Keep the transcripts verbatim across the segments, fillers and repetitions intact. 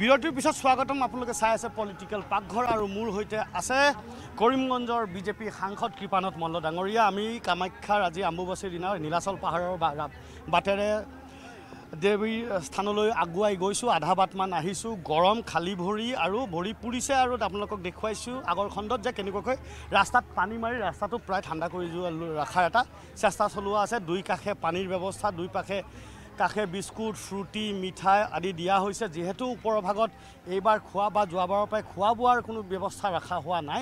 বিরতির পিছত স্বাগতম আপনাদের চাই আছে পলিটিক্যাল পাকঘর আর মূল হইতে আছে করিমগঞ্জর বিজেপি সাংসদ কৃপানাথ মল্ল ডাঙরিয়া। আমি কামাখ্যার আজি অম্বুবাচীৰ দিনা নীলাচল পাহাৰৰ বাটেৰে দেৱী স্থানলৈ আগুৱাই গৈছো, আধা বাটমান আহিছো। গৰম খালি ভৰি আৰু ভৰি পুৰিছে আৰু আপোনালোকক দেখুৱাইছো আগৰ খণ্ডত যে কেনেকৈ ৰাস্তাত পানী মাৰি ৰাস্তাটো প্ৰায় ঠাণ্ডা কৰি ৰখাৰ এটা চেষ্টা চলোৱা আছে। দুই কাষে পানীৰ ব্যৱস্থা, দুই পাশে काषे बिस्कुट फ्रुटी मिठाई आदि दिया जीतु ऊपर भागत यार खुआ जोबार खुआ बुआर कोनो व्यवस्था रखा हुआ ना,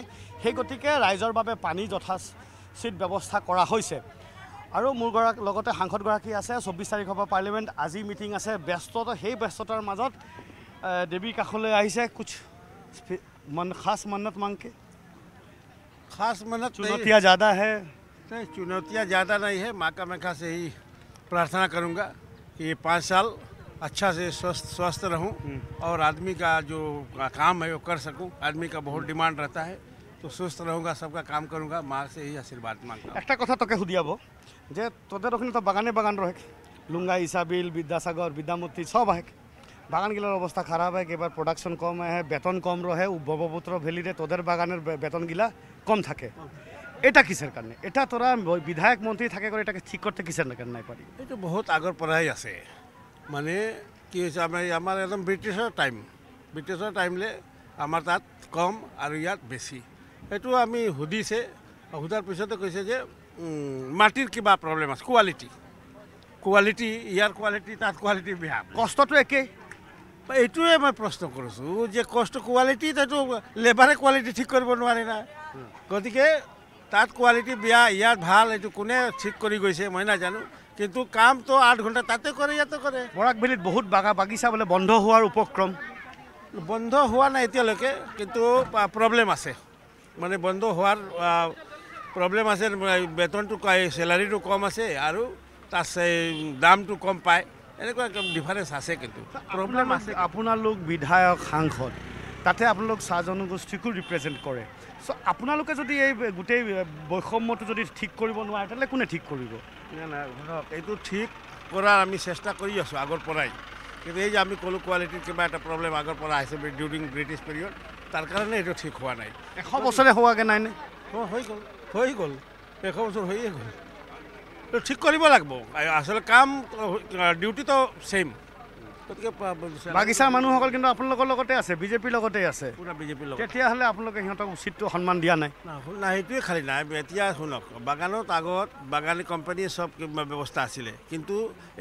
सही गति के राइजर बाबे पानी यथाचित व्यवस्था करा होइसे। और मोरगत सांसदगराकी आछे चौबीस तारिखर पार्लियामेंट आज मिटिंग आछे, व्यस्तता हेई व्यस्ततार मजत देवी काखले आइसे। कुछ मन खास मन्नत मांग के खास मन्नत चुनौतियाँ ज़्यादा है, चुनौतियाँ ज़्यादा नहीं है। माँ कामाख्या से ही प्रार्थना करूँगा ये पाँच साल अच्छा से स्वस्थ स्वस्थ रहूं और आदमी का जो काम है वो कर सकूं। आदमी का बहुत डिमांड रहता है तो स्वस्थ रहूँगा, सबका काम करूँगा। माँ से ही आशीर्वाद मांगता। एक कथा तक सुधियाब जे तोदे तो बागने बागान रहे लुंगा इसाबिल विद्यासागर विद्यामती सब है, बागान गिलार अवस्था खराब है। एक बार प्रोडक्शन कम है, वेतन कम रहे, ब्रह्मपुत्र भैली तोदर बागान वेतन गिला कम थके। एटा किसर करने एटा तोरा विधायक मंत्री थाके करे एटाके ठीक करते किसर करना नहीं पारी। ये तो बहुत आगर पढ़ाई आसे माने कि आमार एकदम ब्रिटिशर टाइम ब्रिटिशर टाइम ले आमार तात कम और यात बेसी। एटो आमी हुदी से हुदार पिछते कैसे जे माटिर किबा प्रॉब्लेम आस क्वालिटी क्वालिटी यार क्वालिटी तात क्वालिटी बिहा कष्ट तो एके। एटोए मैं प्रश्न करसु जे कष्ट क्वालिटी तो लेबारे क्वालिटी ठीक करबो नवारे ना, गतिके तार क्वालिटी बिया यार भाल ये कोने ठीक करी गई मैं नाजानु किंतु काम तो आठ घंटा ताते करे या तो करे। बराक बेलित बहुत बागा बागिचा बोले बंध होवार उपक्रम बंध हुआ ना एतियालके किंतु प्रॉब्लेम आसे माने बंध होवार प्रॉब्लेम आसे। वेतन तो सैलारी तो कम आसे और दाम तो कम पाए एनेकुवा डिफरेंस आसे किंतु प्रॉब्लेम आसे। आपनार लोक विधायक सांसद ताते आपनालोक सा जनगोष्ठीको रिप्रेजेंट करे सो आपनालोके जदि ए गुटे बैषम्यटो जदि ठीक करिब नोवारे तले कोने ठीक करिब ना ना भनक एतु ठीक करार आमी चेष्टा करि आसु आगर पराई। किन्तु ए जे आमी कोलो क्वालिटी किबा एटा प्रॉब्लेम आगर परा आइसे ड्यूरिंग ब्रिटिश पिरियड तार कारणे एतु ठीक हुआ नाइ। एश बछरे हुआ के नाइ ने हो होई गल होई गल एश बछर होई गल तो ठीक करिब लागबो आसले काम ड्यूटी तो सेम। बागिचार मानुहकल किन्तु आपनलोकर लगते आछे बिजेपिर लगते आछे पुरा बिजेपिर लगते तेतिया हले आपनलोके हिहतक उचित सम्मान दिया नाइ ना हेतुए खाली नाइ। एतिया हुनक बागानत आगत बागानी कम्पानीए सब व्यवस्था आछिले किन्तु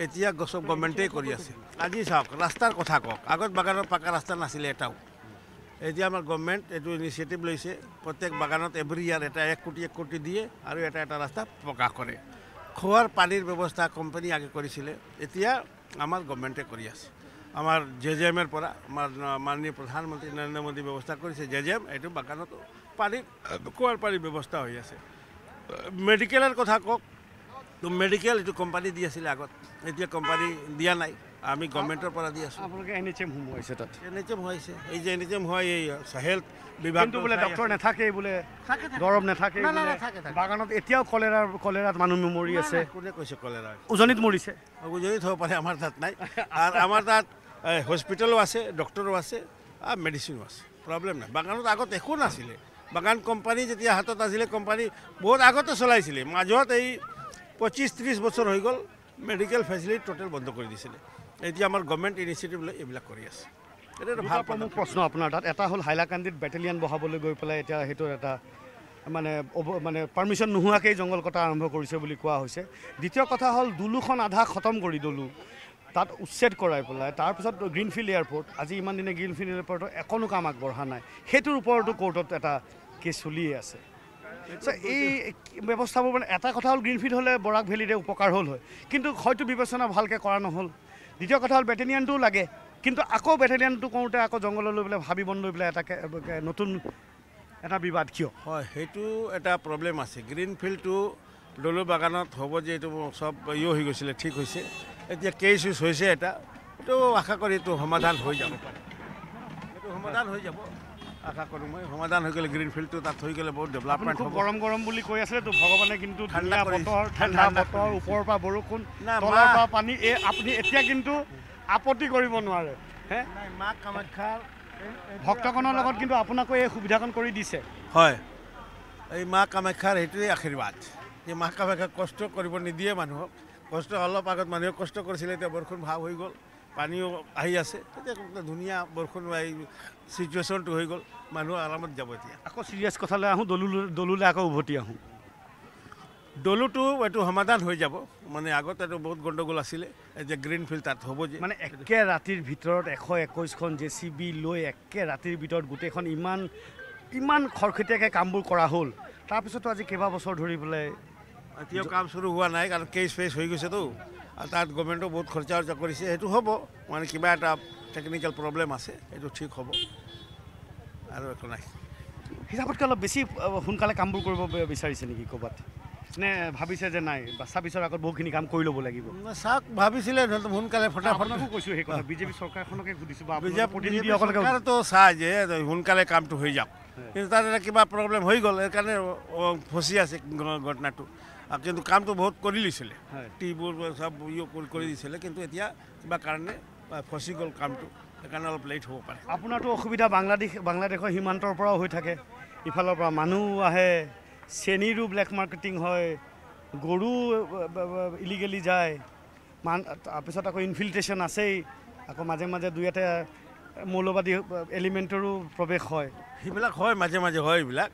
एतिया सब गवर्नमेन्टे करि आछे। आजि चाওক रास्तार कथा कওক आगत बागानर पाका रास्ता नाछिले एटाओ एतिया आमार गवर्नमेन्ट एतु इनिशिएटिभ लइछे प्रत्येक बागानत एभरी इयार एटा एक कोटी एक कोटी दिए आरु एटा एटा रास्ता पक्का करे। खोवार पानीर व्यवस्था कम्पानी आगे करिछिले एतिया आमार गवर्नमेन्टे करि आछे। आमार जेजेएम एर परा माननीय प्रधानमंत्री नरेन्द्र मोदी व्यवस्था करिছে जेजेएम एटु बागाনত पानी कुआर पानी व्यवस्था হৈ আছে। मेडिकलर कथा कওক तो मेडिकल एटु कम्पानी দি আছিল আগত এতিয়া कम्पानी দিয়া নাই আমি গভর্নমেন্টৰ পৰা দি আছো। আপোনালোকে এনএচএম হোম হৈছে তাত এনএচএম হৈছে এই যে এনএচএম হয় এই হেলথ বিভাগ কিন্তু বলে ডক্টৰ নাথাকে বলে দৰব নাথাকে না না থাকে থাকে বাগানত এতিয়াও কলেরা কলেরাত মানুহ মৰি আছে। কোনে কৈছে কলেরা উজনিত মৰিছে উজনিত হ'ব পাৰে আমাৰ তাত নাই আর আমাৰ তাত হস্পিটালও আছে ডক্টৰো আছে আর মেডিসিনও আছে প্রবলেম নাই। বাগানত আগত একো নাছিলে বাগান কোম্পানী যেতিয়া হাতত আছিলে কোম্পানী বহুত আগতে চলাইছিলে মাজত এই পঁচিশ ত্ৰিশ বছৰ হৈ গ'ল মেডিকেল ফেসিলিটি টোটাল বন্ধ কৰি দিছিলে। এতিয়া আমাৰ গভর্নমেন্ট ইনিশিয়েটিভ লৈ এইবিলাক কৰি আছে। এটা ভাল প্ৰশ্ন আপোনাৰ তাত এটা হ'ল হাইলাকান্দিত ব্যাটেলিয়ন বহাবলৈ গৈ পেলাই এতিয়া হেতু এটা মানে মানে পারমিশন নোহোৱাকৈ জঙ্গল কটা আৰম্ভ কৰিছে বুলি কোৱা হৈছে। দ্বিতীয় কথা হ'ল দুলুখন আধা খতম কৰি দলু তাত উচ্ছেদ কৰাই পেলাই তাৰপিছত গ্ৰীনফিল্ড এয়াৰপোর্ট আজি ইমান দিনে গ্ৰীনফিল্ড এয়াৰপোর্টৰ একোনো কাম আগবঢ়া নাই সেইটোৰ ওপৰতো কোৰ্টত এটা কেছ চলি আছে। এই ব্যৱস্থা মানে এটা কথা হ'ল গ্ৰীনফিল্ড হ'লে বৰাক ভেলিৰে উপকাৰ হ'ল হয় কিন্তু হয়তো বিবেচনা ভালকৈ কৰা নহ'ল। দ্বিতীয় কথা হল ব্যাটেলিয়ানটো লাগে কিন্তু আকৌ ব্যাটেলিয়ানটো কৰোঁতে আকৌ জংঘল লৈ পেলাই হাবি বন লৈ পেলাই এটা নতুন এটা বিবাদ কিয় হয় সেইটো এটা প্ৰব্লেম আছে। গ্ৰীণফিল্ডটো দলু বাগানত হ'ব যে এইটো সব ইয়ে হৈ গৈছিলে ঠিক হৈছে এতিয়া কেছ ইউজ হৈছে এটা এইটো আশা কৰি এইটো সমাধান হৈ যাব এইটো সমাধান হৈ যাব আশা কৰোঁ মই সমাধান হৈ গ'লে গ্ৰীণফিল্ডটো তাত হৈ গ'লে বহুত ডেভেলপমেণ্ট হ'ব। গৰম গৰম বুলি কৈ আছে তো ভগৱানে কিন্তু ঠাণ্ডা বতৰ ঠাণ্ডা বতৰ ওপৰৰ পৰা বৰষুণ তলৰ পৰা পানী এই আপুনি এতিয়া কিন্তু আপত্তি কৰিব নোৱাৰে। হে মা কামাখ্যা ভক্তগণৰ লগত কিন্তু আপোনাক এই সুবিধাকন কৰি দিছে হয় এই মা কামাখ্যাৰ হেতুই আশীৰ্বাদ যে মা কামাখ্যা কষ্ট কৰিব নিদিয়ে মানুহক কষ্ট অলপ আগত মানুহে কষ্ট কৰিছিল তে বৰখন ভাৱ হৈ গল পানী আহি আছে তে দুনিয়া বৰখন ভাই সিচুৱেশনটো হৈ গল মানুহ আৰামত যাব এতিয়া আকৌ সিৰিয়াস কথালৈ আহো দলুল দলুলে আকৌ উভতি আহো দলুটো এটো সমাধান হৈ যাব মানে আগত এটো বহুত গণ্ডগোল আছিলে যে গ্ৰীনফিল্ড তাত হ'ব যে মানে একে ৰাতিৰ ভিতৰত এশ একৈশ খন জেচিবি লৈ একে ৰাতিৰ ভিতৰত গুটেখন ইমান ইমান খৰখেটিয়াকৈ কামবোৰ কৰা হ'ল তাৰ পিছতো আজি কেবা বছৰ ধৰি বলে এতিয়া কাম শুরু হোৱা নাই কাৰণ কেছ ফেছ হৈ গৈছে তো আৰু তাত গৱৰ্ণমেণ্টে বহুত খৰচা খৰচা কৰিছে হেতু হ'ব মানে কিবা এটা টেকনিক্যাল প্ৰবলেম আছে হেতু ঠিক হ'ব আৰু একো নাই হিচাপত কল বেছি হুনকালে কামবোৰ কৰিব বিচাৰিছে নেকি কবাত ने ভাবিছে যে নাই বাছা বিচাৰ আগত বহুখিনি কাম কৰি লব লাগিব সাক ভাবিছিলে হুনকালে फटाफट কৈছো হে কথা বিজেপি সরকারখনকে খুদিছো বা বিজেপি প্ৰতিনিধি অকলকে তো চাই যে হুনকালে কামটো হৈ যাব কিন্তু তাৰ এটা কিবা প্ৰবলেম হৈ গল এৰ কাৰণে ফসি আছে ঘটনাটো আৰু কিন্তু কামটো বহুত কৰি লিছিলে টিবোৰ সব ইও কৰি দিছিলে কিন্তু এতিয়া কিবা কাৰণে ফসি গল কামটো এৰ কাৰণে অলপ লেট হ'ব পাৰে আপোনাৰটো অসুবিধা বাংলাদেশ বাংলাদেশৰ হিমান্তৰ পৰা হৈ থাকে ইফালৰ পৰা মানুহ আহে सेनीरू ब्लैक मार्केटिंग गरु इलिगेलि जाए तरपत आक इनफिल्ट्रेशन आसे आक माजे माजे दुई एटा मौलवादी एलिमेंटरो प्रवेश है ये माजे माजे है ये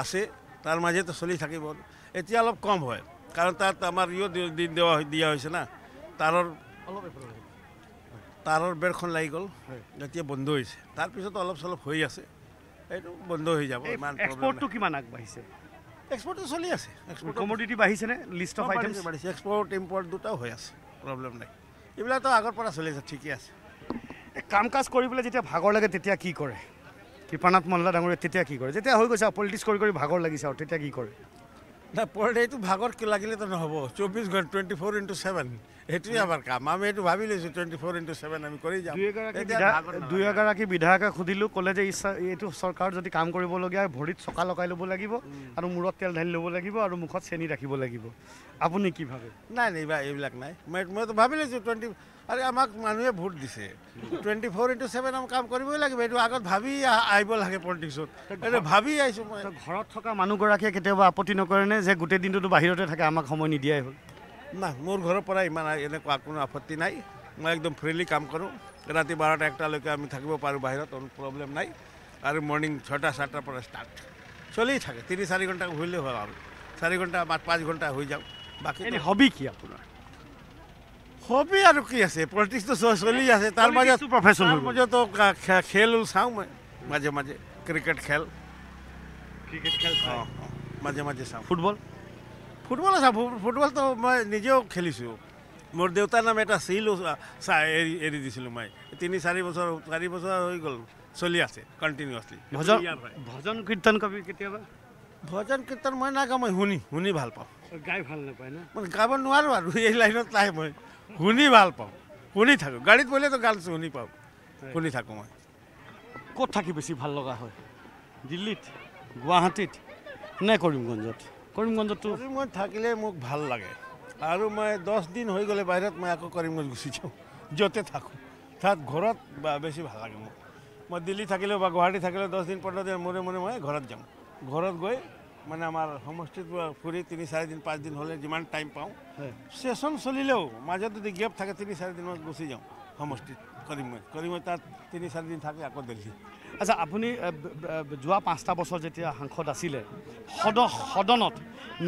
आसे तार माजे तो चलि थकिब एतिया अलप कम है कारण तार आमार यो दिन देवा दिया होइसे ना तारर अलप तारर बेरखन लागि गल एतिया बन्द होइसे तार पिছত अलप सलप होइ आसे एटु बन्द होइ जाब मान प्रब्लेम एक्सपोर्ट तो किमान आगबाइसे एक्सपोर्ट तो चलि आसे एक्सपोर्ट कमोडिटी बाहिसे ने लिस्ट ऑफ आइटम्स बाहिसे एक्सपोर्ट इम्पोर्ट दुटा होय आसे प्रॉब्लम नै इबला तो आगर परा चलि आसे ठीके आसे ए कामकाज करिबले जेटा भागर लागे तेतिया की करे कृपानाथ मल्ल डांगरे तेतिया की करे जेटा होय गयसा पॉलिटिक्स करि करि भागर लागिसा और तेतिया की करे ना पडे तो भागर के लागिले तो न होबो चौबीस घंटा चौबीस इनटू सात एतुय आबार काम आमी एतु भाबिले जे चौबीस इनटू सात आमी करि जाम দুই এগারো কি বিধায়ক খুদিলু কলে যে এতু সরকার যদি কাম কৰিব লগিয়া ভৰিত ছকা লগাই লব লাগিব আৰু মুৰত তেল ঢালি লব লাগিব আৰু মুখত চেনি ৰাখিব লাগিব আপুনি কি ভাবে নাই নাই বা এইবিলাক নাই মই তো ভাবিলে যে বিশ আরে আমাক মানুহে ভোট দিছে চৌবিশ ইনটু সাত আম কাম কৰিবই লাগিব এতু আগত ভাবি আইব লাগে পলিটিক্সত এতু ভাবি আইছো মই ঘৰত থকা মানুহ গৰাকীয়ে কেতিয়াবা আপত্তি নকৰে নে যে গুটে দিনটো বাহিৰতে থাকে আমাক সময় নিদিয়াই হ'ল ना मोर घर पर इमान एनेका कोनो आपत्ति नाई मैं एकदम फ्रीली काम करूँ राति बारह एकटालैके आमी थाकिब पारूँ बाहिरत प्रॉब्लम नाई और मर्निंग छटा सातटार पर स्टार्ट चलिए थाके तीन चारि घंटा होइले हल आरो चारि घंटा पाँच घंटा हो जाओ बाकी हबी कि आपुनार हबी आरो कि आछे पलिटिक्स तो चलि आछे तार माजे प्रोफेशनल मजे तो खेल चाऊ मैं माजे माजे क्रिकेट खेल क्रिकेट खेल माजे माजे चाऊ फुटबल ফুটবল আছে ফুটবল তো মই নিজেও খেলিছোঁ মোৰ দেউতাৰ নাম এটা আছিল এৰি দিছিলোঁ মই তিনি চাৰি বছৰ চাৰি বছৰ হৈ গ'ল চলি আছে কণ্টিনিউয়াছলি ভজন কীৰ্তন কবি কেতিয়াবা ভজন কীৰ্তন মই নাগা মই শুনি শুনি ভাল পাওঁ গাই ভাল নাপায় না মই গাব নোৱাৰোঁ আৰু এই লাইনত নাই মই শুনি ভাল পাওঁ শুনি থাকোঁ গাড়ীত বলেতো গাল শুনি পাওঁ শুনি থাকোঁ মই ক'ত থাকি বেছি ভাল লগা হয় দিল্লীত গুৱাহাটীত নে করিমগঞ্জত करीमगंज तो करीमगंज थकिले मोक भल लगे और मैं दस दिन हो गए बाहर मैं आक करीमगंज गुसि जाऊँ जते थकूँ तक घर बेस भल लगे मोक मैं दिल्ली थकिले गुवाहाटी थकिले दस दिन पंद्रह दिन मोरे मोरे मैं घर जाऊँ घर गई मैं आम समष्टि फूरी तीन चार दिन पाँच दिन हमें जिमान टाइम पाऊँ सेशन चलिले माजे जो गेप थके तीन चार दिन मैं गुसि जाऊँ समष्टि करीमगंज करीमगंज तक तीन चार दिन थके आक दिल्ली अच्छा আপুনি যোৱা পাঁচটা বছৰ যেতিয়া সাংসদ আছিলে সদনত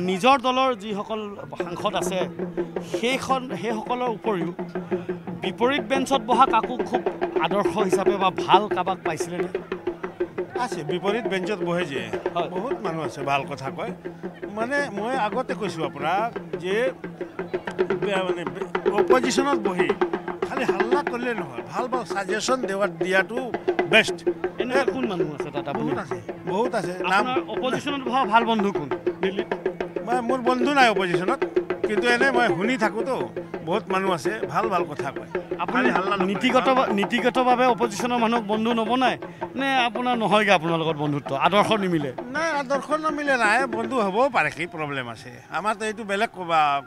নিজৰ দলৰ যিসকল সাংসদ আছে সেইখন সেইসকলৰ উপৰিও বিপৰীত বেঞ্চত বহা কাকো খুব আদৰ্শ হিচাপে বা ভাল কাবাক পাইছিলে আছে বিপৰীত বেঞ্চত বহে যে বহুত মানুহ আছে ভাল কথা কয় মানে মই আগতে কৈছোঁ আপোনাক যে মানে অপজিশ্যনত বহি খালি হাল্লা কৰিলে নহয় ভাল ভাল সাজেশন দেৱা দিয়াটো বেস্ট এনে কোন মানুহ আছে তাত বহুত আছে বহুত আছে নাম অপজিশনত ভাল ভাল বন্ধু কোন দিল্লী মই মোৰ বন্ধু নাই অপজিশনত কিন্তু এনে মই শুনি থাকো তো বহুত মানুহ আছে ভাল ভাল কথা কয় আপুনি নীতিগত নীতিগতভাৱে অপজিশনৰ মানুহক বন্ধু নবনায় নে আপোনাৰ নহয়গে আপোনাৰ লগত বন্ধুত্ব আদৰ্শ নিমিলে নাই আদৰ্শ নিমিলে নাই বন্ধু হ'বও পাৰে কি প্ৰব্লেম আছে আমাৰ তো এইটো বেলেগ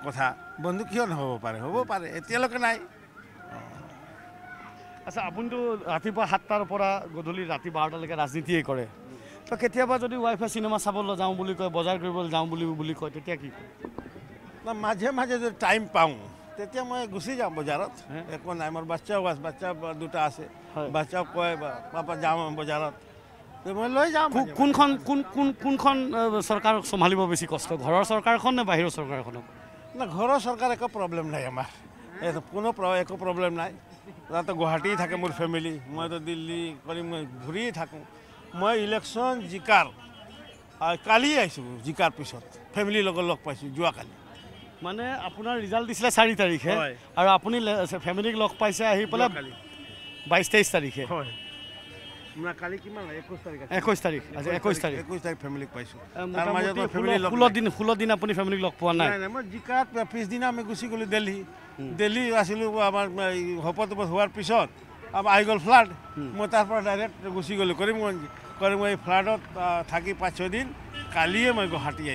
কথা বন্ধু কিয় নহ'ব পাৰে হ'ব পাৰে এতিয়ালৈকে নাই अच्छा अपन तो रातिपुआ सातटार परा गधूली राति बारटालेके राजनीतिये करे तो केतियाबा जदि वाइफाई सिनेमा साबोले जाऊँ बुली कय बजार करिबोले जाऊँ बुली बुली कय तेतिया कि ना माझे माझे जदि टाइम पाऊँ तेतिया मैं गुसी जाऊँ बजारत एको नाइ मोर बच्चा वास बच्चा दुटा आसे बच्चा कय पापा जाऊँ बजारत तो मैं लय जाऊँ कोनखन कोन कोन कोनखन सरकारक सम्हालिब बेसी कष्ट घरर सरकारखन ने बाहिर सरकारखन ना घरर सरकार एको प्रॉब्लम नाइ आमार ए तो कोनो एको प्रॉब्लम नाइ तो गुवाहाटी थके मोर फैमिली मैं तो दिल्ली करीमगंज घूरिए थकूँ मैं इलेक्शन जिकार कल जिकार पिछत फैमिली लग पाई जो कल मानने अपना रिजल्ट दिखे चार तारिखे और अपनी फैमिलीक लग पासे बाईस तेईस तारिखे कल कि एकुश तारीख एकुश तारीख एकुश तारीख फैमिलीक पाई षोल दिन षोल दिन अपनी फैमिलीक लग पा ना मैं जिकार पिछदिना आम गुसि गलो दिल्ली दिल्ली आसपत हार पिछत अब आई गल फ्लाड मैं तार डायरेक्ट गुसि गलो करीमगंज करीमगंज फ्लाडत थी पाँच छः दिन कल मैं गुवाहाटी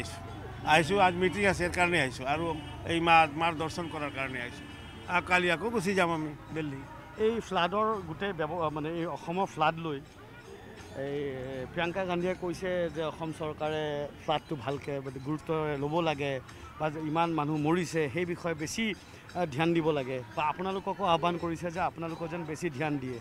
आईस आज मीटिंग आसने आई मार दर्शन करार कारण आई कल आको गुसि जाम आम दिल्ली ये फ्लाडर गोटे मानने फ्लाड लो प्रियंका गांधी कैसे सरकार फ्लाड तो भालक गुरुत्व लब लगे इमान मानु मरी से विषय बेसि ध्यान दी लगे आपको आह्वान कर बेसि ध्यान दिए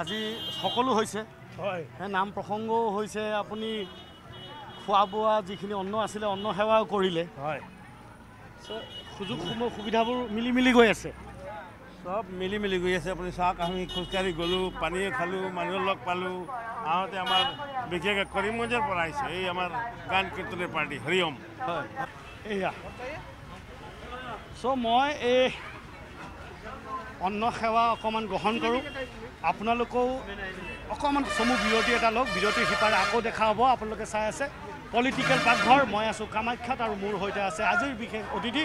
আজি সকলো হৈছে নাম প্ৰসংগ হৈছে আপুনি খোৱা বোৱা যিখিনি অন্ন আছিলে অন্ন সেৱাও কৰিলে হয় সো সুযোগ সুবিধাবোৰ মিলি মিলি গৈ আছে সব মিলি মিলি গৈ আছে আপুনি চাওক আমি খোজকাঢ়ি গ'লো পানীয়ে খালোঁ মানুহ লগ পালোঁ আহতে আমাৰ বিশেষকৈ করিমগঞ্জৰ পৰা আহিছে এই আমাৰ গান কীৰ্তন পাৰ্টি হৰিয়ম হয় এয়া সো মই এই अन्न सेवा अकमान ग्रहण करूँ आपनलोको अकमान समूह विरति एटा लग विरतिर सिपारे आको देखा हब आपनलोके चाइ आछे पलिटिकल पाकघर मैं आसो कामाख्यात और मोर सहित आछे आजिर विशेष अतिथि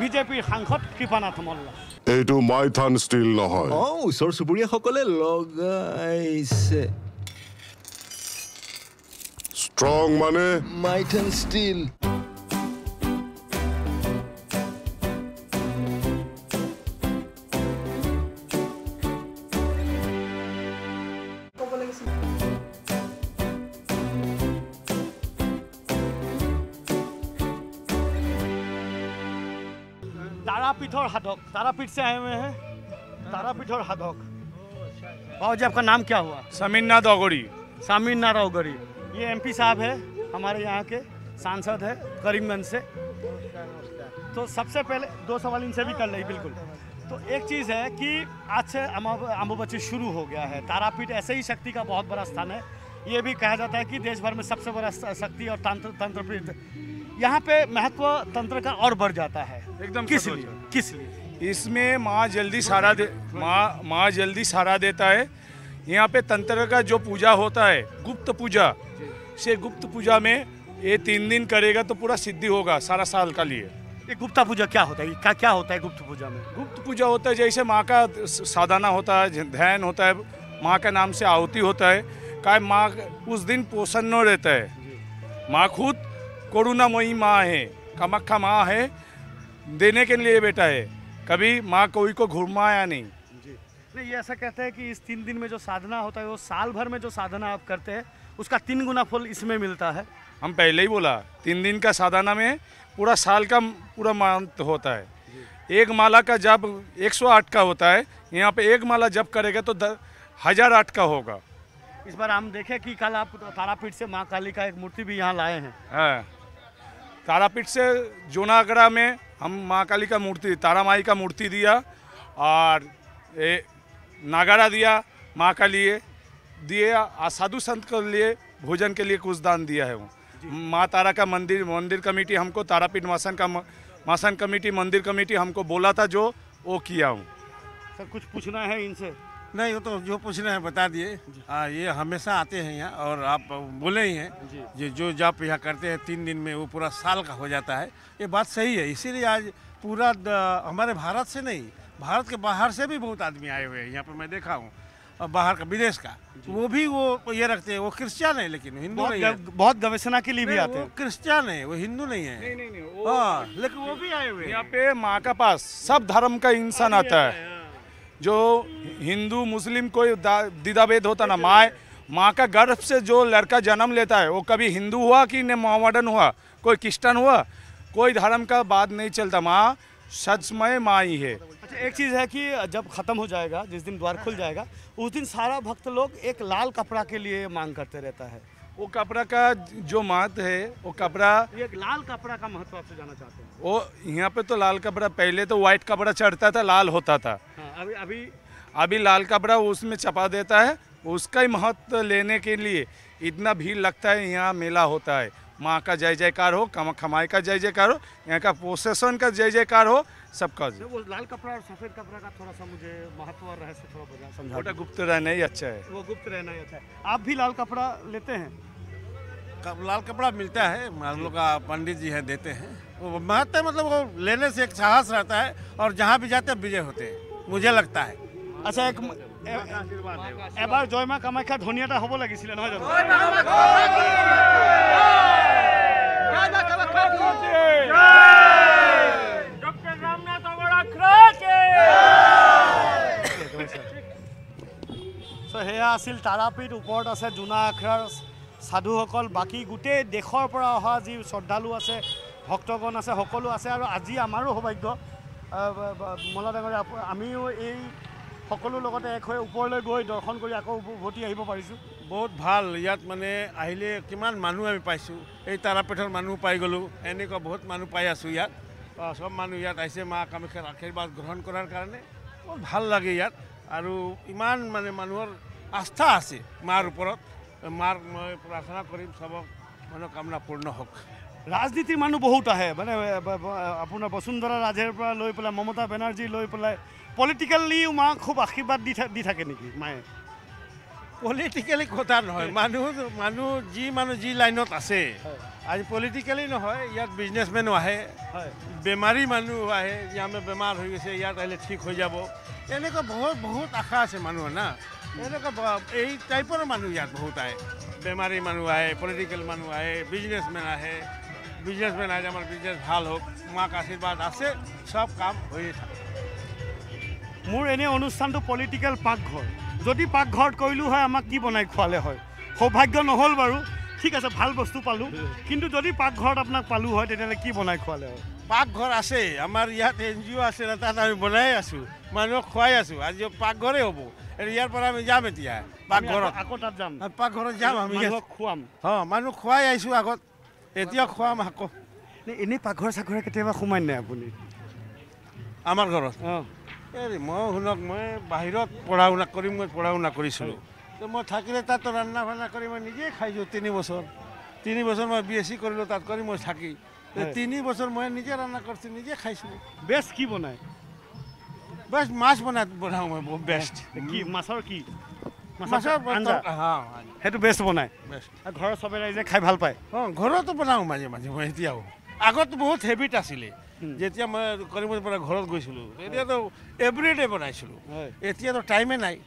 बिजेपिर सांसद कृपानाथ मल्ल एटू माय थान स्टील নহয় ओ उसर सुबुरिया সকলে লগাইছে स्ट्रॉंग माने माय थान स्टील तारापीठर साधक तारापीठ से आए हुए हैं तारापीठर साधक। बाबू जी आपका नाम क्या हुआ? समीरनाथ ओगरी। समीरनाथ ओगरी ये एमपी साहब है हमारे यहाँ के सांसद है करीमगंज से। तो सबसे पहले दो सवाल इनसे भी कर ले बिल्कुल। तो एक चीज़ है कि आज से अम्बुबाची शुरू हो गया है, तारापीठ ऐसे ही शक्ति का बहुत बड़ा स्थान है। ये भी कहा जाता है कि देश भर में सबसे बड़ा शक्ति और तंत्र तंत्रपीठ यहाँ पे महत्व तंत्र का और बढ़ जाता है एकदम। किस लिए किस लिए इसमें माँ जल्दी सारा दे माँ माँ जल्दी सारा देता है। यहाँ पे तंत्र का जो पूजा होता है गुप्त पूजा से गुप्त पूजा में ये तीन दिन करेगा तो पूरा सिद्धि होगा सारा साल का लिए। ये गुप्ता पूजा क्या होता है? क्या क्या होता है गुप्त पूजा में? गुप्त पूजा होता है जैसे माँ का साधना होता है, ध्यान होता है, माँ के नाम से आहुति होता है। का माँ उस दिन प्रसन्न रहता है, माँ खुद करुणामयी माँ है, कामाख्या माँ है, देने के लिए बेटा है, कभी माँ कोई को घुमाया नहीं जी। नहीं ये ऐसा कहते हैं कि इस तीन दिन में जो साधना होता है वो साल भर में जो साधना आप करते हैं उसका तीन गुना फल इसमें मिलता है। हम पहले ही बोला तीन दिन का साधना में पूरा साल का पूरा मंत्र होता है। एक माला का जप एक सौ आठ का होता है, यहाँ पे एक माला जप करेगा तो हजार आठ का होगा। इस बार हम देखें कि कल आप तारापीठ से माँ काली का एक मूर्ति भी यहाँ लाए हैं। हाँ तारापीठ से जूनागढ़ में हम माँ काली का मूर्ति तारा माई का मूर्ति दिया और नागारा दिया, माँ का लिए दिए, साधु संत के लिए भोजन के लिए कुछ दान दिया है। वो माँ तारा का मंदिर मंदिर कमेटी हमको तारापीठ मासन का मासन कमेटी मंदिर कमेटी हमको बोला था जो वो किया हूँ। सर कुछ पूछना है इनसे? नहीं, वो तो जो पूछना है बता दिए। ये हमेशा आते हैं यहाँ और आप बोले ही हैं ये जो जाप यहाँ करते हैं तीन दिन में वो पूरा साल का हो जाता है। ये बात सही है, इसीलिए आज पूरा हमारे भारत से नहीं भारत के बाहर से भी बहुत आदमी आए हुए हैं। यहाँ पर मैं देखा हूँ बाहर का विदेश का, वो भी वो ये रखते हैं। वो क्रिश्चियन है लेकिन हिंदू बहुत नहीं है। बहुत गवेषणा के लिए भी आते हैं। क्रिश्चियन है, वो हिंदू नहीं है। नहीं नहीं नहीं वो आ, लेकिन वो भी आए हुए हैं। यहाँ पे माँ का पास सब धर्म का इंसान आता है, जो हिंदू मुस्लिम कोई दीदा भेद होता ना। माँ माँ का गर्भ से जो लड़का जन्म लेता है वो कभी हिंदू हुआ कि मोहम्मदन हुआ, कोई क्रिश्चन हुआ, कोई धर्म का बात नहीं चलता। माँ सचमय माँ ही है। अच्छा, एक चीज़ है कि जब ख़त्म हो जाएगा, जिस दिन द्वार खुल जाएगा उस दिन सारा भक्त लोग एक लाल कपड़ा के लिए मांग करते रहता है। वो कपड़ा का जो महत्व है, वो कपड़ा एक लाल कपड़ा का महत्व आपसे जाना चाहते हैं। वो यहाँ पे तो लाल कपड़ा, पहले तो वाइट कपड़ा चढ़ता था, लाल होता था। हाँ, अभी अभी अभी लाल कपड़ा उसमें छपा देता है। उसका ही महत्व लेने के लिए इतना भीड़ लगता है। यहाँ मेला होता है, माँ का जय जयकार हो, खमाई का जय जयकार हो, यहाँ का पोसेशन का जय जयकार हो, सबका। वो लाल कपड़ा और सफेद कपड़ा का थोड़ा सा मुझे महत्व और रहस्य थोड़ा बता समझा। छोटा गुप्त रहना ही अच्छा है, वो गुप्त रहना ही अच्छा है। आप भी लाल कपड़ा लेते हैं? लाल कपड़ा मिलता है, हम लोग का पंडित जी हैं देते हैं। वो महत्व मतलब वो लेने से एक साहस रहता है और जहाँ भी जाते हैं विजय होते हैं, मुझे लगता है। अच्छा, एक एबार जय माँ कामाख्या ध्वनि एटा हब लगिसिले নহয় জানো? आसिल तारापीठ ऊपर आसे जूना आखड़ार साधुसकल बाकी गोटे देशर पर अहा जी श्रद्धालु आसे भक्तगण आसे सकलो आसे। और आज आमारो सौभाग्य मल्ल डांगरिया आमिओ एई सकलो लगते एक होय ऊपरले गई दर्शन करी आको उभति आहिब पारिछु। बहुत ভাল यात माने आहिले किमान मानु आमी पाइछु, एई तारापीठर मानु पाइ गलो, एनेका बहुत मानु पाइ आछु। यात सब मानु यात आइसे माँ कामाख्यार आशीर्वाद ग्रहण करार कारणे बहुत ভাল लागे यात। आरो इमान माने मानुर आस्था आसे मार ऊपर। मार मैं प्रार्थना करीम सबक मनोकामना पूर्ण हक। राजनीतिर मानु बहुत आए माने अपना वसुंधरा राजेर पर लई पेला ममता बेनार्जी लई पेला पलिटिकली माँ खूब आशीर्वाद दी थाके नेकि? माए पलिटिकली कथा नहय, मानु मानु जी मानु जी लाइनत आसे आज पलिटिकली नहय। यात बिजनेसमेनो आए, बेमारी मानु आए, यामे बेमार होइ गेसे यात आइले ठीक हो जाबो, एनेका बहुत बहुत आशा आसे मानुर ना। यही टाइपर मानु याद बहुत आए, बेमारी मानु आए, पॉलिटिकल मानु आए, बिजनेसमैन आए। बिजनेसमैन आज हमारे बिजनेस भाल हो, माँ का आशीर्वाद आसे सब काम हो। मोर एने अनुष्ठान तो पॉलिटिकल पाकघर जो पाकघर करूँ है आम कि बनाई खुआले है सौभाग्य नहल बारू ठीक है भल बस्तु पालू कि जो पाकघर अपना पालू है कि बनाई खुआले है? पाकघर आसे आमार इयात एन जी ओ आसे बनाए आसो मानुक खुवाई आसो। आज पाकघरे हम यार आम जाम पाकघर पाकघर जाम खुआम। हाँ, मानुक खुवाई आसो आगत एतिया खुआम आको। इने पाकघर साकघर केतियाबा खुमाय ना आपुनि आमार घरत? हाँ, ए मैं हुनक मैं बाहिरत पढ़ा शुना करी मैं पढ़ा शुना करिছিলোঁ तो मैं থাকিলে তাত রান্না বান্না করি मैं নিজে খাইছো। तीन বছর तीन বছর मैं বিএসসি করিলো তাত করি मैं থাকি तीन बचर मैं निजे रान्ना करती निजे खाई। बेस्ट की बनाए? बेस्ट माछ बना बनाऊँ मैं। बेस्ट की माछर की माछर अंडा? हाँ है तो बेस्ट बनाए। बेस्ट घर सब राइजे खाई भल पाए? हाँ, घर तो बनाऊँ माजे माजे मैं एतियाओ। आगत बहुत हेबिट आसिले जेतिया मैं करीमगंज पर घर गईছিলোঁ एतिया तो एवरीडे बनाइছিলোঁ, एतिया तो टाइमे नाई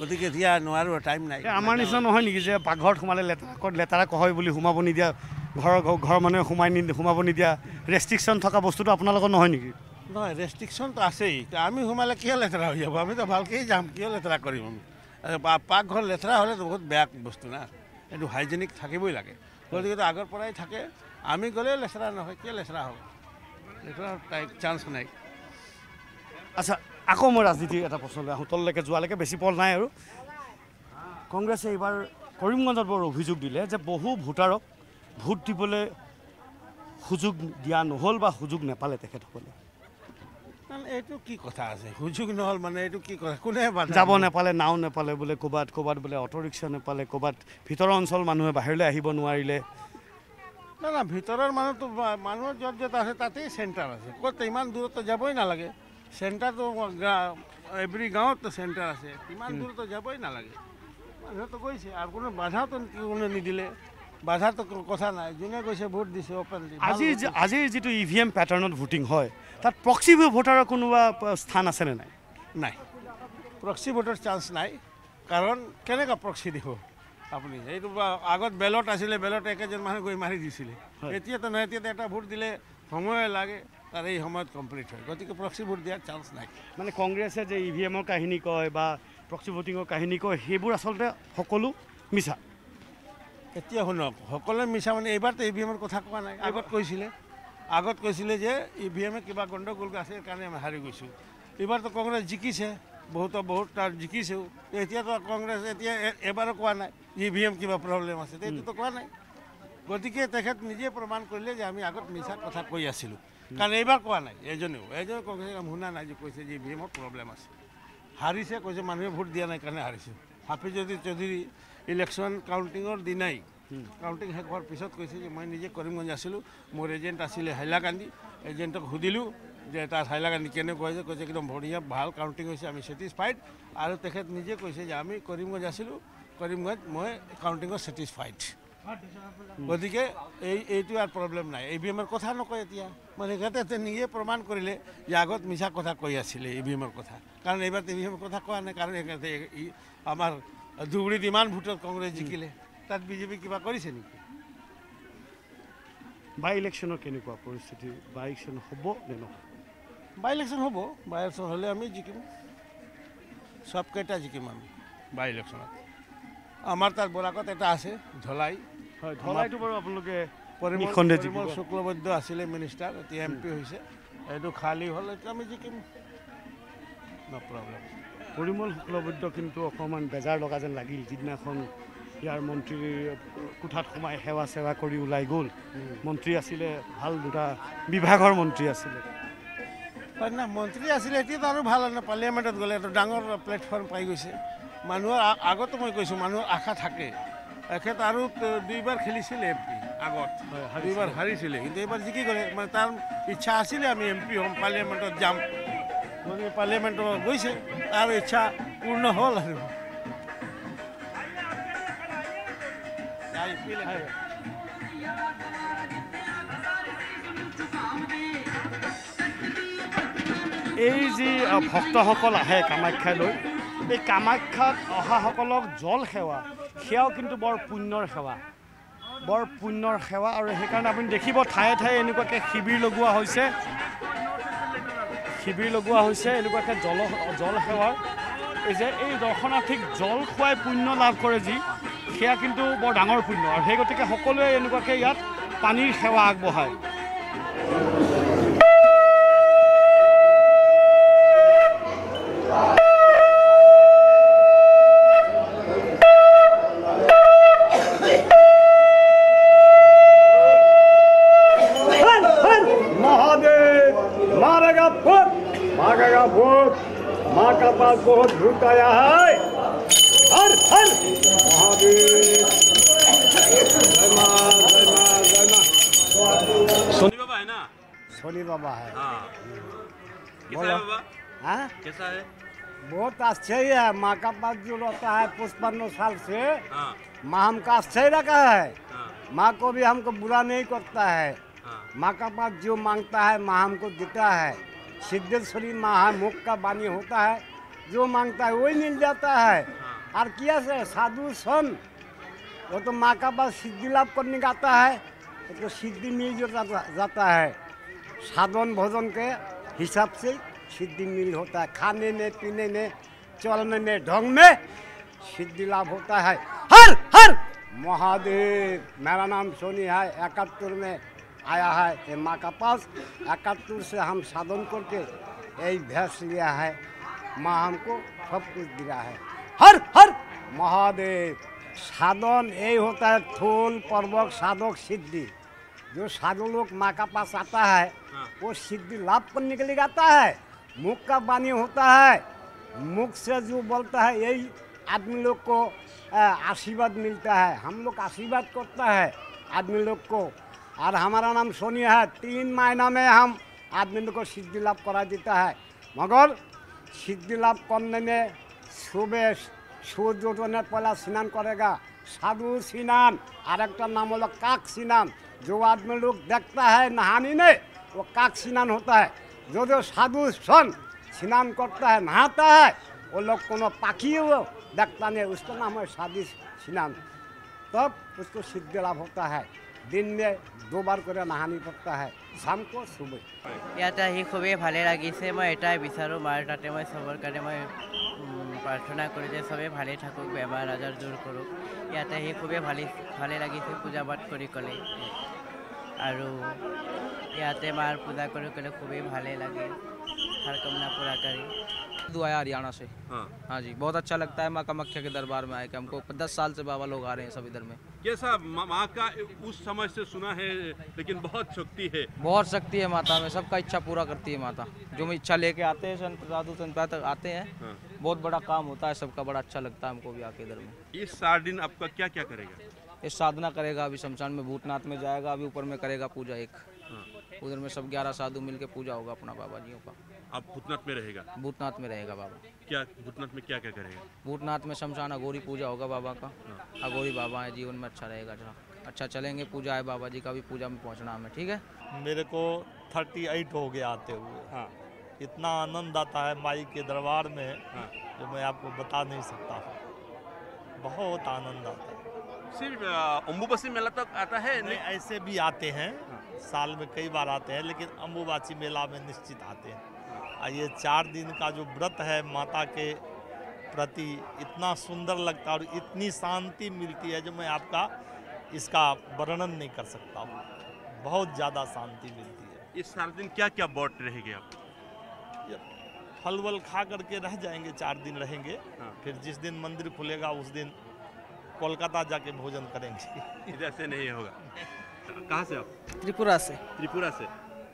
गति के एतिया नोवारो टाइम नाई। आमार निचिना নহয় नेকি जे पाकघर सोमाले लेतारा लेतारा कहय बुली सोमाब निदिया घर घर मानुहे सोमाय सोमाब निदिया रेस्ट्रिक्शन थका बस्तुटा आपनालोकर নহয় नेकी? নহয়, रेस्ट्रिक्शन तो आसेई। आमी सोमाले किया लेतारा हो जाब? आमी तो भालके जाम, किया लेतारा करिम आमी? पाकघर लेतारा हले तो बहुत बेया बस्तु ना, एटु हाइजेनिक थाकिबई लागे। गतिके तो आगर पराई थाके आमी ग'ले लेतारा নহয়, किया लेतारा हो लेतारा टाइप चान्स नाई। अच्छा, आको मैं राजनीति एटा प्रश्न आँ तलैके जोवालैके बेसि पल नाई। आरु कांग्रेसे एबार करीमगंजत बर अभियोग दिले जे बहु भोटारक भोट दिबले सुजोग दिया नहल बा सुजोग नेपाले तेखेतসকলে। যাব নেপালে, নাও নেপালে, বোলে ক'ৰবাত ক'ৰবাত বোলে অটো ৰিক্সা নেপালে, ক'ৰবাত ভিতৰৰ অঞ্চল মানুহে বাহিৰলৈ আহিব নোৱাৰিলে। না না ভিতৰৰ মানুহ তো মানুহৰ য'ত য'ত আছে তাতেই চেণ্টাৰ আছে, ক'ত ইমান দূৰত যাবই নালাগে। চেণ্টাৰ তো এভৰি গাঁৱত তো চেণ্টাৰ আছে, ইমান দূৰত যাবই নালাগে। মানুহ তো গৈছে আৰু কোনো বাধা তো কোনো নিদিলে। बाधा तो कथा ना जोने कैसे भोट दी ओपनली आज आज जी ईवीएम पैटार्न भोटिंग है तक प्रक्सी भोटार क्या स्थान आसे ना ना प्रक्सी भोटर चान्स ना कारण के प्रक्सी दी अपनी आगत बेलट आसे बेलट एक मानु गई मारि दी तो ना एट भोट दिले समय लागे तर यह समय कमप्लीट है गति के प्रक्सी भोट दियार चान्स ना मैं कांग्रेसे ईवीएम कहनी कय प्रक्सी भोटिंग कहनी कयबूर आसलते सकू मिसा এতিয়া শুনক সকলে মিছা মানে এইবাৰ তো ইভিএমৰ কথা কোৱা নাই। আগত কৈছিলে আগত কৈছিলে যে ইভিএমে কিবা গণ্ডগোল আছে কাৰণে আমি হাৰি গৈছোঁ। এইবাৰ তো কংগ্ৰেছ জিকিছে, বহুত বহুত তাৰ জিকিছেও। এতিয়া তো কংগ্ৰেছ এতিয়া এবাৰো কোৱা নাই যে ইভিএম কিবা প্ৰব্লেম আছে, এইটো তো কোৱা নাই। গতিকে তেখেত নিজে প্ৰমাণ কৰিলে যে আমি আগত মিছা কথা কৈ আছিলোঁ, কাৰণ এইবাৰ কোৱা নাই এজনেও। এজন কংগ্ৰেছে শুনা নাই যে কৈছে যে ইভিএমৰ প্ৰব্লেম আছে। হাৰিছে কৈছে মানুহে ভোট দিয়া নাই কাৰণে হাৰিছে। হাফিজ চৌধুৰী इलेक्शन काउंटिंगर दिन काउंटिंग शेष हार पद कैसे मैं निजे करीमगंज आसूँ। मोर एजेंट आसे हाइला गांधी एजेंटक सूदिलूँ तर हाइला गांधी केने कैसे कैसे एकदम बढ़िया भल काउंटिंग आम सेटिसफाइड और तक निजे कैसे आम करीमगंज आसूँ करीमगंज मैं काउंटिंग सेटिसफाइड गति के प्रब्लेम ना इवीएमर कथा नक मैं निजे प्रमाण करें आगत मिसा कथा कई आसे इवीएमर कथा कारण यार इवीएमर कथा क्या ना कारण आम धुबुरीत इमान भोटत कांग्रेस जिकिले तक बीजेपी क्या करेছে নেকি बाई इलेक्शनर केनेकुवा परिस्थिति बाई इलेक्शन हब ने न बाई इलेक्शन हब बाई इलेक्शन हले आमी जिकिम सब केटा जिकिम आमी बाई इलेक्शन आमार तार बोराकत एटा आसे धलाई धलाइटो बारो आपलोके परिमल शुक्लबद्ध आसिले मिनिस्टर ती एमपी होइसे एदो खाली हले आमी जिकिम नो प्रॉब्लम परिमल शुक्लबद्ध किन्तु अकमान बेजार लगा जेन लागिल जिदिनाखन यार मंत्री कोठात सोमाय सेवा सेवा करी उलाई गल मंत्री आसिले ভাল दुटा विभागर मंत्री आसिले ना मंत्री आसिले एति तारो ভাল ना पार्लियामेंटत गले एटा डांगर प्लेटफर्म पाइ गइसे मानुर आगत मैं कइसु मानुर आशा थाके एखे तारो दुइबार खेलिसिले एमपी आगत दुइबार हारिसिले किन्तु एबार जिकि गले माने तार इच्छा आसिले आमी एमपी हम पार्लियामेंटत जाम गए पार्लियामेंट गई से तार इच्छा पूर्ण हल भक्तसकल आए कामाख्याल कामाख्यात अहासक जल सेवा सेवाओ किन्तु बर पुण्यर सेवा बर पुण्यर सेवा और हेकारण आपुनि देखिब ठाये ठाये एनेकुवाके शिविर लगुआ होइसे शिविर लगुआ एनेकुवाके जल जल सेवा दर्शनार्थीक जल खुवाई पुण्य लाभ करे जी सेया किन्तु बर डांगर पुण्य और हे गतिके सकलोए एनेकुवाके इयात पानीर सेवा आगबढ़ाय बहुत भूत आया है। हर हर महादेव जय मां जय मां जय मां। सोनी बाबा है ना? सोनी बाबा है। हां कैसा बाबा? हां कैसा है? बहुत आश्चर्य है। माँ का पास जो रहता है पुष्पन्नो साल से माँ हमको आश्चर्य का है। माँ को भी हमको बुरा नहीं करता है। माँ का पास जो मांगता है माँ हमको देता है। सिद्धेश्वरी माँ मुख का वाणी होता है, जो मांगता है वही मिल जाता है। और किया से साधु सन वो तो माँ का पास सिद्धि लाभ करने का आता है, उसको सिद्धि मिल जो जाता है। साधन भोजन के हिसाब से सिद्धि मिल होता है। खाने में, पीने में, चलने में, ढंग में सिद्धि लाभ होता है। हर हर महादेव। मेरा नाम सोनी है, इकहत्तर में आया है ये माँ का पास। इकहत्तर से हम साधन करके यही भैंस लिया है। माँ हमको सब कुछ दिया है। हर हर महादेव। साधन यही होता है थोल पर्वक साधक सिद्धि। जो साधु लोग माँ का पास आता है वो सिद्धि लाभ करने के लिए आता है। मुख का वाणी होता है, मुख से जो बोलता है यही आदमी लोग को आशीर्वाद मिलता है। हम लोग आशीर्वाद करता है आदमी लोग को। और हमारा नाम सोनिया है, तीन महीना में हम आदमी लोग को सिद्धि लाभ करा देता है। मगर सिद्धि लाभ करने में सुबह सूर्य उठने पहला स्नान करेगा, साधु स्नान। और एक नाम होगा काक स्नान, जो आदमी लोग देखता है नहानी नहीं, वो काक स्नान होता है। जो जो साधु सन स्नान करता है नहाता है, वो लोग कोनो पाखी वो देखता नहीं, उसका नाम है साधु स्नान। तब उसको सिद्धि लाभ होता है। दिन में दो बार कर नहानी पड़ता है, शाम को सुबह। इतना ही खूबे भाले लगिसे, मैं एटाई विचारो मार ताते मैं सबर करे मैं प्रार्थना करूँ जे सबे भाले थाकुक, बेमार आजार दूर करूँ। इतना ही खूबे भाले भाले लगिसे पूजा पाठ करी कले और इतने मार पूजा करी कले खूबे भाले लगे, हर कामना पूरा करी। दुआ है हरियाणा से। हाँ हाँ जी, बहुत अच्छा लगता है माँ कामाख्या के दरबार में आए के। हमको दस साल से बाबा लोग आ रहे हैं सब इधर में। जैसा माँ का उस समय से सुना है, लेकिन बहुत शक्ति है, बहुत शक्ति है माता में। सबका इच्छा पूरा करती है माता, जो में इच्छा लेके आते हैं संत साधु संत आते हैं। हाँ। बहुत बड़ा काम होता है सबका, बड़ा अच्छा लगता है हमको भी आके इधर में। इस सात दिन आपका क्या क्या करेगा? इस साधना करेगा, अभी शमशान में भूतनाथ में जाएगा, अभी ऊपर में करेगा पूजा एक। उधर में सब ग्यारह साधु मिलके पूजा होगा अपना बाबा जी का। आप भूतनाथ में रहेगा? भूतनाथ में रहेगा बाबा। क्या भूतनाथ में क्या क्या करेगा? भूतनाथ में शमशान अघोरी पूजा होगा बाबा का। अघोरी बाबा है, जीवन में अच्छा रहेगा, अच्छा चलेंगे। पूजा है बाबा जी का, भी पूजा में पहुंचना हमें। ठीक है, मेरे को थर्टी एट हो गया आते हुए। हाँ। इतना आनंद आता है माई के दरबार में। हाँ। जो मैं आपको बता नहीं सकता हूँ, बहुत आनंद आता है। सिर्फ अम्बुबासी मेला तक आता है? नहीं, ऐसे भी आते हैं, साल में कई बार आते हैं, लेकिन अम्बुबासी मेला में निश्चित आते हैं। और ये चार दिन का जो व्रत है माता के प्रति, इतना सुंदर लगता है और इतनी शांति मिलती है जो मैं आपका इसका वर्णन नहीं कर सकता हूँ। बहुत ज़्यादा शांति मिलती है। इस चार दिन क्या क्या बात रहेगी? आप फल वल खा करके रह जाएंगे, चार दिन रहेंगे। हाँ। फिर जिस दिन मंदिर खुलेगा उस दिन कोलकाता जाके भोजन करेंगे। इधर से नहीं होगा। कहाँ से आप? त्रिपुरा से। त्रिपुरा से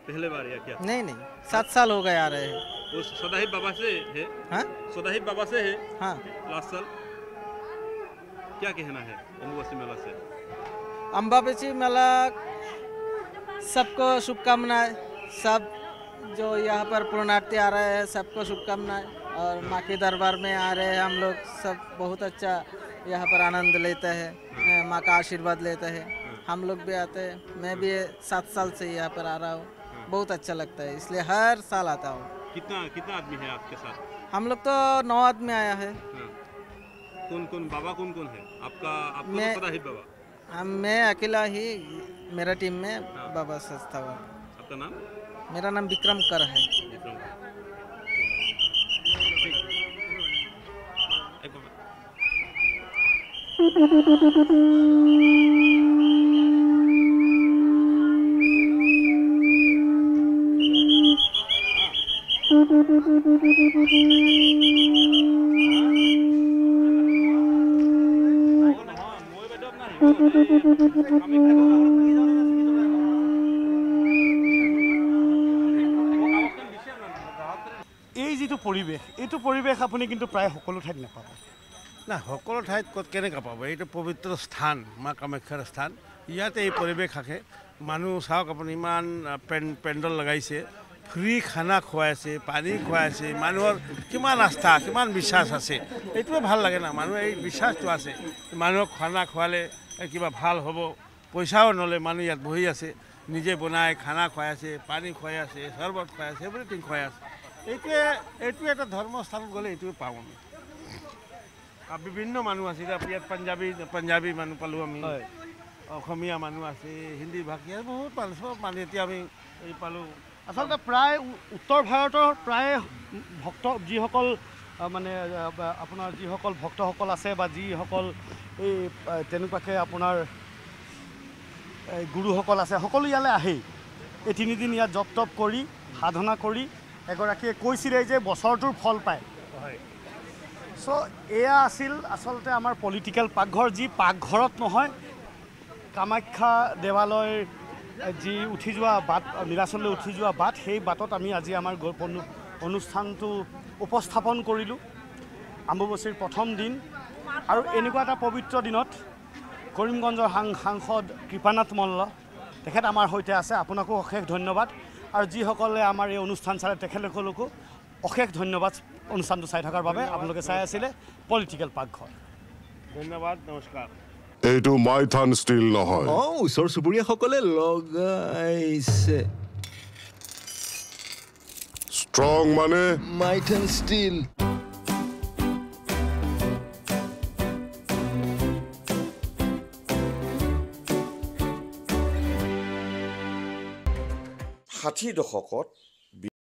पहले बार या क्या? नहीं नहीं, सात साल हो गए आ रहे हैं। वो सदाही बाबा से है? हाँ, सदाही बाबा से है। हाँ। लास्ट साल क्या कहना है अम्बाबासी मेला से? अम्बाबासी मेला सबको शुभकामनाएं, सब जो यहाँ पर पूर्णार्थी आ रहे हैं सबको शुभकामनाएं। और माँ के दरबार में आ रहे हैं हम लोग सब, बहुत अच्छा यहाँ पर आनंद लेता है, माँ का आशीर्वाद लेता है। हम लोग भी आते हैं, मैं भी सात साल से यहाँ पर आ रहा हूँ, बहुत अच्छा लगता है, इसलिए हर साल आता हूँ। कितना कितना आदमी है आपके साथ? हम लोग तो नौ आदमी आया है। कौन कौन बाबा कौन कौन है आपका? आपको मैं, तो पता ही बाबा? मैं अकेला ही, मेरा टीम में बाबा सस्ता हुआ। आपका नाम? मेरा नाम विक्रम कर है। परिवेश यू परिवेश अपनी किन्तु प्राय सको ठाई नपा ना, सको ठाई के पा यू पवित्र स्थान माँ कामाख्यार स्थान। इते परिवेश आके मानु चावक अपनी इन पेन पेन्डल लगाइसे, फ्री खाना खुवाइसे, पानी खुवाइसे, मानुर किमान आस्था किमान विश्वास आसे, ये भल लगे ना। मानु विश्वास तो आसे, मानु खाना खुवाले क्या भल हम, पैसाओ नले मानु इतना बहि आसे, निजे बनाय खाना खुवाइसे, पानी खुवाइसे, शरबत खुवाइसे, एवरीथिंग खुवाइसे। ये धर्मस्थान गले पा विभिन्न मानु आस, पंजाबी पंजाबी मानु पालो, आम मानु आसे, हिंदी भाषी बहुत मान सब मानी पालो। आसलते प्राय उत्तर भारत प्राय भक्त जिसक मानने अपना जिसक भक्त आसे, जिसके अपना गुरुसक आसे, सको इे ये तीनदिन इतना जप तप कर साधना कर एगराकीये कैसिले जे बछरटोर फल पाए। सो एया आसिल आसलते आमार पॉलिटिकल पाकघर, जी पाकघरत नहय कामाख्या देवालय जी उठी जोवा बात, नीलाचल उठी जोवा बात, हेई बातत आमी आजि आमार अनुष्ठान उपस्थापन करूँ अम्बुबाचीर प्रथम दिन और एनेकुवा पवित्र दिन करीमगंजर सांसद कृपानाथ मल्ल तखत आमार सैते आछे आपनाको अशेष धन्यवाद और जिसके आम ये अनुष्ठान चाले तखतलोको अशेष धन्यवाद अनुष्ठान चाई थकार बारे आपलोके चाई आछिले पॉलिटिकल पाकघर धन्यवाद नमस्कार एटु माइथन स्टील নহয় ओ उसर सुबुरिया सकले लगाइছে स्ट्रॉंग माने माइथन स्टील ষাঠি দশকত